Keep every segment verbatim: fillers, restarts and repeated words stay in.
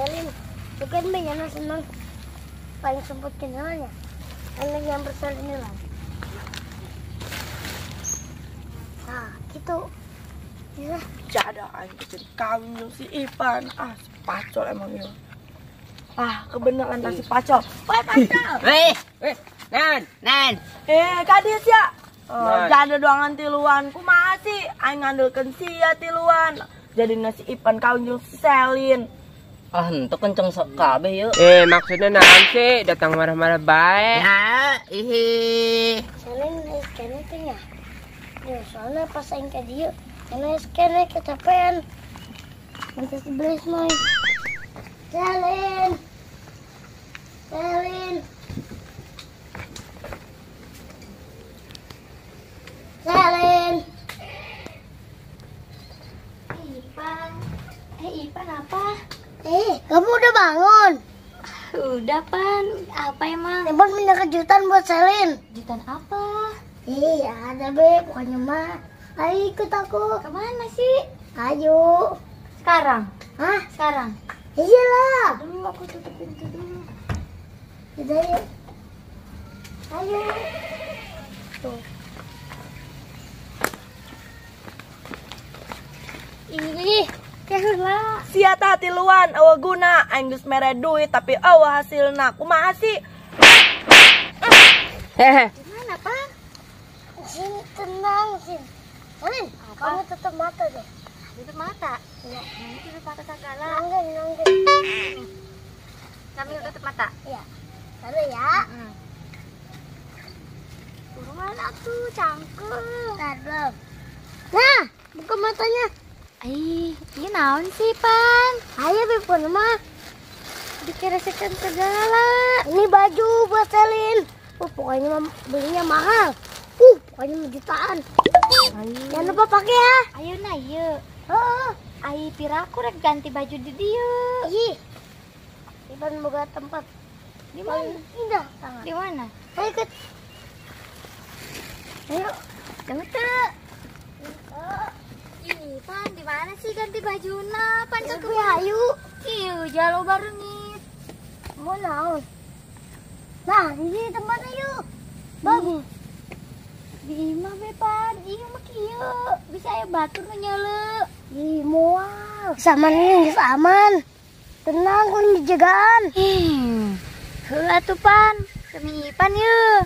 Kalian bukan banyak senang paling sebut kenalnya. Anak yang bersalin lagi. Nah, gitu. Ya, keadaan kecil kawin si Ivan. Ah, si pacol emang ya. Ah, kebenaran si pacol. Woi, pacol. Weh, weh. Nan, nan. Eh, kadis ya. Oh, janda doangan tiluan, ku masih aing ngandelkeun sia tiluan. Jadi nasi Ipan kawin jeung si Selin. Ah, entu kenceng kabeh yeuh. Eh, maksudnya naon sih datang marah-marah bae? Ya, ihi. Selin geus kene teh nya. Ya, soalnya pas aing ka dieu, geus kene kecapean. Mun geus belis mah. Selin. Selin. Selin, eh Ipan, eh Ipan apa? Eh, kamu udah bangun? Udah Pan, apa emang? Ipan punya kejutan buat Selin. Kejutan apa? Eh, ada be, pokoknya mah. Ayo ikut aku. Kemana sih? Ayo. Sekarang? Hah? Sekarang? Iyalah. Dulu aku tutup pintu dulu. Udah yuk. Ayo. Tuh. Ih, kehela. Sia tati luan, awa guna, aing geus mere duit tapi awa hasilna. Kumaha sih? Hehe. Gimana, Pak? Sini tenang, sini. Alin, kamu tutup mata deh. Tutup mata? Iya. Ini tutup mata segala. Nanggung, nanggung. Sambil tutup mata? Iya. Lalu ya. Buruan atuh, cangkul. Ntar belum. Nah, buka matanya. Ih, ini naon sih, Pan? Ayo, Bipun, mah. Dikerasakan segala. Ini baju buat Selin. Oh, pokoknya belinya mahal. Uh, pokoknya jutaan. Jangan lupa pakai ya. Ayo, nah, yuk. Oh, ayo, piraku rek ganti baju di dia. Ih, Iban boga tempat. Di mana? Indah, tangan. Di mana? Ayo, ikut. Ayo, jangan tuh. Pan, di mana sih ganti bajuna? Pan ke Ayu. Iu, jalo baru nih. Mau naon? Nah, ini tempat Ayu. Bagus. Di mana be Pan? Ieu mah kieu. Bisa aya batur nu nyeuleuh. Ih, moal. Saman geus aman. Tenang, kun dijagaan. Hmm. Heula tuh Pan. Kami Pan yeuh.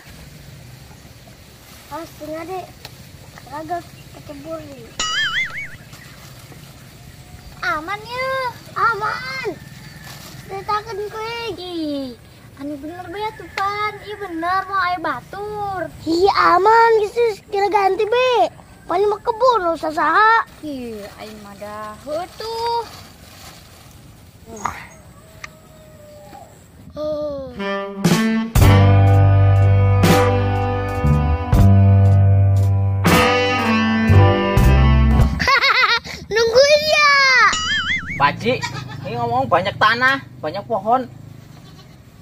Awas tinggal deh. Kagak kecebur nih. Aman ya, aman. Ceritakan kue gih. Anu bener be tuh Pan, iya bener mau air batur. Hi aman gitu, kira ganti be. Paling mau kebun usah saha. Hi, air mada tuh. Oh. Pakcik, ini ngomong banyak tanah, banyak pohon,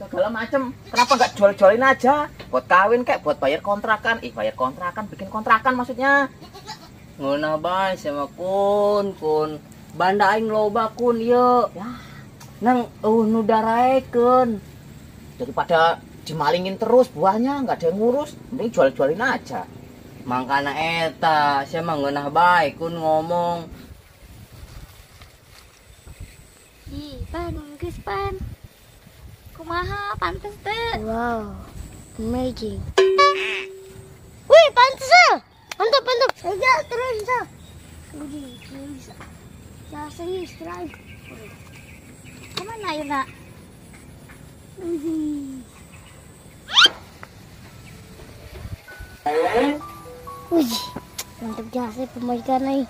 segala macem. Kenapa nggak jual-jualin aja? Buat kawin kayak buat bayar kontrakan. Ih, bayar kontrakan, bikin kontrakan maksudnya. Nguna bay sama kun, kun. Banda aing loba kun, yuk. Ya, nang uh, nudaraekeun. Daripada dimalingin terus buahnya, nggak ada yang ngurus. Mending jual-jualin aja. Mangkana eta, sama nguna bay kun ngomong. Ih, Pan, geus Pan. Kumaha pantes teh. Wow. Amazing. Wih, pantes. Mantap, mantap. Saja terus, bisa. Udah, bisa. Jasanya strike. Kemana ya, Nak? Uji. Uji. Mantap jasa pemajikan ai.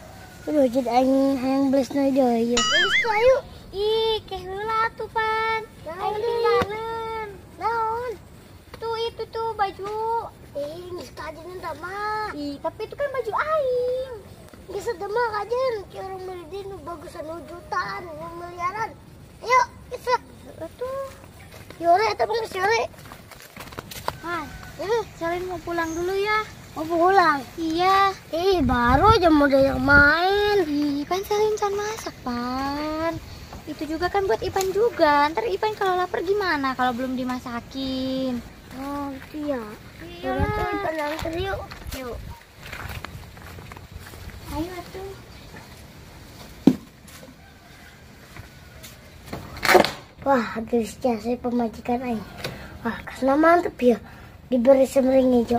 Udah jadi angin hayang belas na deui ya. Ayo. Ih, keheula tuh Pan. Ayo tinggalin. Naon? Tuh itu tuh baju. Ih, geus kajeun da mah. Ih, tapi itu kan baju aing. Geus da mah kajeun, ki urang meuli di nu bagusan nu jutaan, nu miliaran. Ayo, geus. Atuh. Yore eta mah geus yore. Pan, eh, Selin mau pulang dulu ya. Mau pulang? Iya. Ih, baru aja mau diajak main. Ih, kan Selin can masak, Pan. Itu juga kan buat Ipan juga. Ntar Ipan kalau lapar gimana kalau belum dimasakin? Oh iya. Iya. Ipan antar yuk. Yuk. Ayo atuh. Wah, habis jasa pemajikan aja. Wah, karena mantep ya. Diberi semring hijau.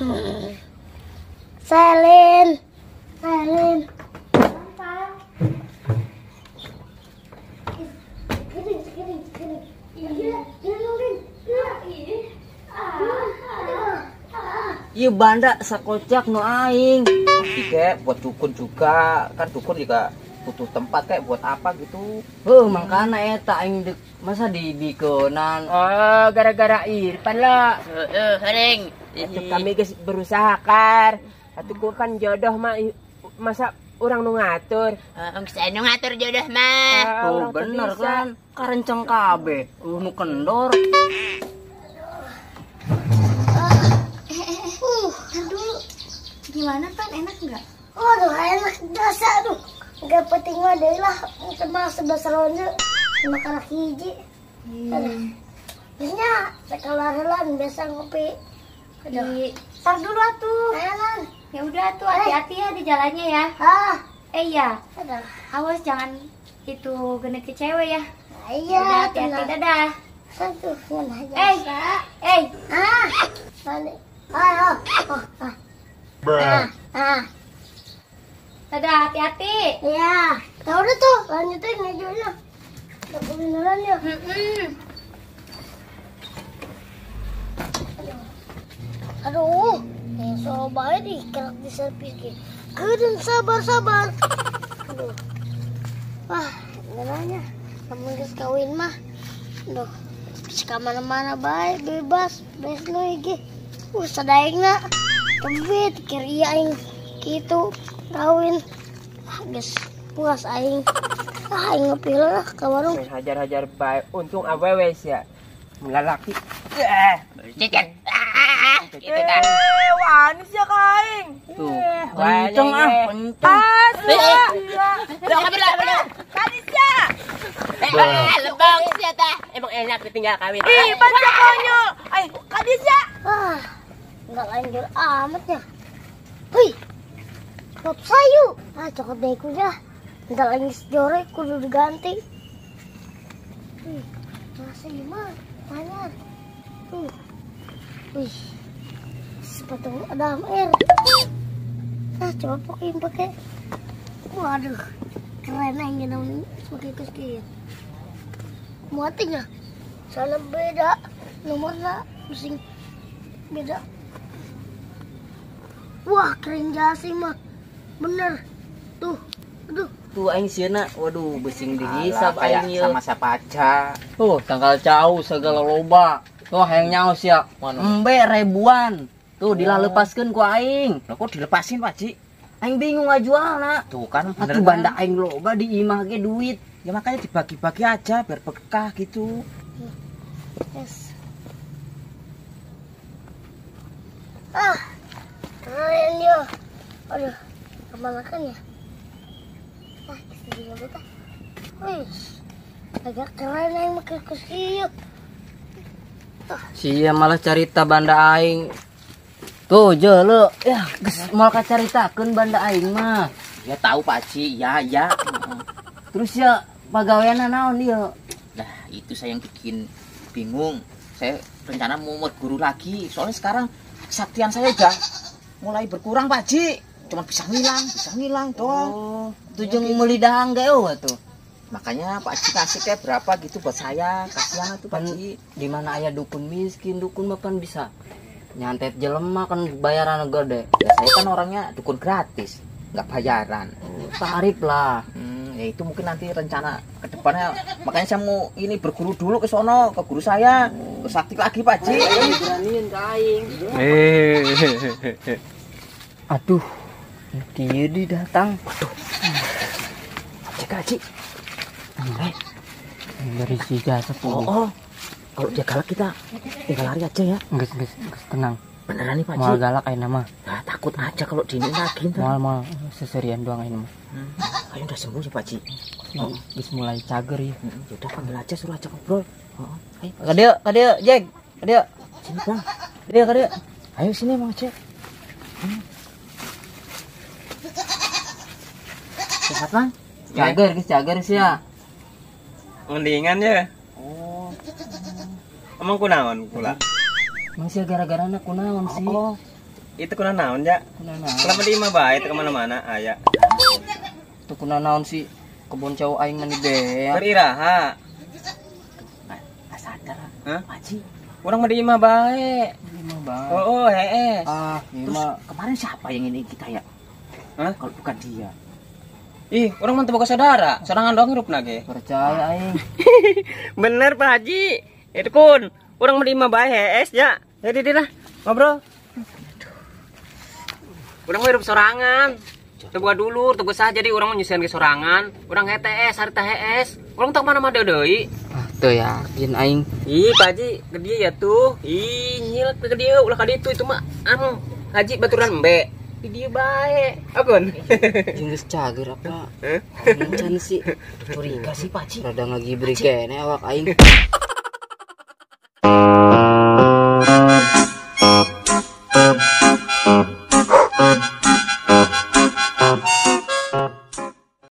Hmm. Selin. Selin. Iya banda sakocak no aing. Tapi kayak buat dukun juga kan, dukun juga butuh tempat kayak buat apa gitu. Heh, makanya eta aing masa di dikenan. Oh, gara-gara Irfan lah. Heeh, sering. Kami guys berusaha kar. Atuh kan jodoh mah masa orang nu ngatur. Heeh, saya nu ngatur jodoh mah. Oh, bener kan. Karenceng kabeh. Uh, nu kendor. Gimana Pan, enak nggak? Waduh, enak dasar tuh. Nggak penting deh lah, cuma sebesar ronde sama kanak hiji. Hmm. Biasanya sekolahan biasa ngopi. Aduh. Tar dulu atuh. Jalan. Ya udah tuh, hati-hati ya di jalannya ya. Ah. Eh iya. Dadah. Awas jangan itu genit ke cewek ya. Nah, iya. Udah, hati-hati, dadah. Satu aja. Eh. Eh. Ah. Balik. Ah. Oh. Ah. Ah, ah. Dadah, hati-hati. Iya. Tahu udah tuh, lanjutin aja. Enggak beneran ya. Heeh. Aduh, ini so baik dikerak di servis gitu. Keren, sabar-sabar. Aduh. Wah, benernya. Kamu geus kawin mah. Aduh. Bisa mana-mana baik, bebas, bebas lu iki. Uh, sadaingna. Kembit kiri aing gitu kawin ah, guys puas aing ah, aing ngepilih lah ke warung hajar-hajar baik untung awewe sih ya melalaki eh ciket gitu kan eh wanis ya kaing tuh kenceng ah kenceng ah udah kabilah bener kanis ya eh lebang sih ta emang enak ditinggal kawin ih panca konyol aing kanis ya ah nggak lanjut amat ya, hui, coklat sayu, ah coklat beku dah, nggak lagi sejorek, kudu diganti, hui, masih gimana, tanya, hui, hui, sepatu ada air, ah coba pakein pakai, waduh, keren aja namanya, sebagai kecil, muatnya, soalnya beda, nomornya pusing, beda. Wah, keren jasi mah. Bener. Tuh. Aduh. Tuh aing sieuna. Waduh, besing dihisap aing ieu. Sama sapaca. Tuh, tanggal jauh segala loba. Tuh, hayang nyaos ya. Embe ribuan. Tuh, dilaleupaskeun ku aing. Lah kok dilepasin, Pak Ji? Aing bingung ajualna. Tuh kan atuh banda aing loba diimah ge duit. Ya makanya dibagi-bagi aja biar berkah gitu. Yes. Ah. Keren yo, aduh, kemana kan ya? Ah, kesini buka. Wih, agak keren yang makan kusiuk. Sia malah carita banda aing. Tuh jelo, ya, malah kacaritakeun banda aing mah. Ya tahu Pak Ci, ya ya. Terus ya pagaweanna naon dia? Nah itu saya yang bikin bingung. Saya rencana mau guru lagi, soalnya sekarang kesaktian saya jah. Mulai berkurang Pak Ji, cuma bisa ngilang, bisa ngilang doang. Oh, tujung ya, melidang geo tuh. Makanya Pak Ji kasih kayak berapa gitu buat saya, kasihan tuh Pak Ji. Di mana ayah dukun miskin, dukun bahkan bisa nyantet jelema kan bayaran gede. Ya saya kan orangnya dukun gratis, nggak bayaran. Oh, tarif lah. Hmm, ya itu mungkin nanti rencana kedepannya. Makanya saya mau ini berguru dulu ke sono, ke guru saya. Sakti lagi Pak Ji. Eh. Aduh. Dia di datang. Aduh. Cek Haji. Angkat. Dari si jasa. Oh, oh. Kalau dia galak kita tinggal lari aja ya. Enggak, enggak, tenang. Beneran nih Pak Ji? Mal galak aja nama. Nah, takut aja kalau dini lagi. Mal-mal seserian doang aja nama. Hmm. Ayo udah sembuh ya Pak Ji. Oh. Bis mulai cager ya. Hmm. Yaudah panggil aja, suruh aja ngobrol. Oh. Ayo. Kadeo, kadeo, Jack. Kadeo. Sini Bang. Kadeo, kadeo. Ayo sini Bang Jack. Hmm. Sehat Bang? Cager, guys, cager sih ya. Mendingan ya. Oh. Emang kunaon kula? Masih gara-gara anak kunaon sih. Oh, oh. Itu kuna naon ya? Kuna naon. Kenapa di imah bae itu kemana-mana aya? Itu kuna naon sih? Kebon cowok aing meni beak. Beriraha. Nggak sadar. Hah? Haji. Orang mah di imah bae. Di imah bae. Oh, oh heeh. Ah, terus kemarin siapa yang ini kita ya? Hah? Kalau bukan dia. Ih, orang mah boga saudara. Sarangan doang hirupna ge. Percaya aing. Bener Pak Haji. Itu kun. Orang mah di imah bae hees ya. Jadi dia lah, ngobrol. Orang hidup sorangan. Teguh dulu, teguh sah jadi orang menyusian ke sorangan. Orang H T S, harta H S. Orang tak mana mana doi. Ah, tuh ya, jin aing. Ih, Pak Haji, gede ya tuh. Ih, nyil ke dia ulah kali itu itu mah anu, Haji baturan embe. Di dia bae. Akun. Jengges cager apa? Heeh. Mencan sih. Curiga sih Pak Haji. Rada ngagibri kene awak aing.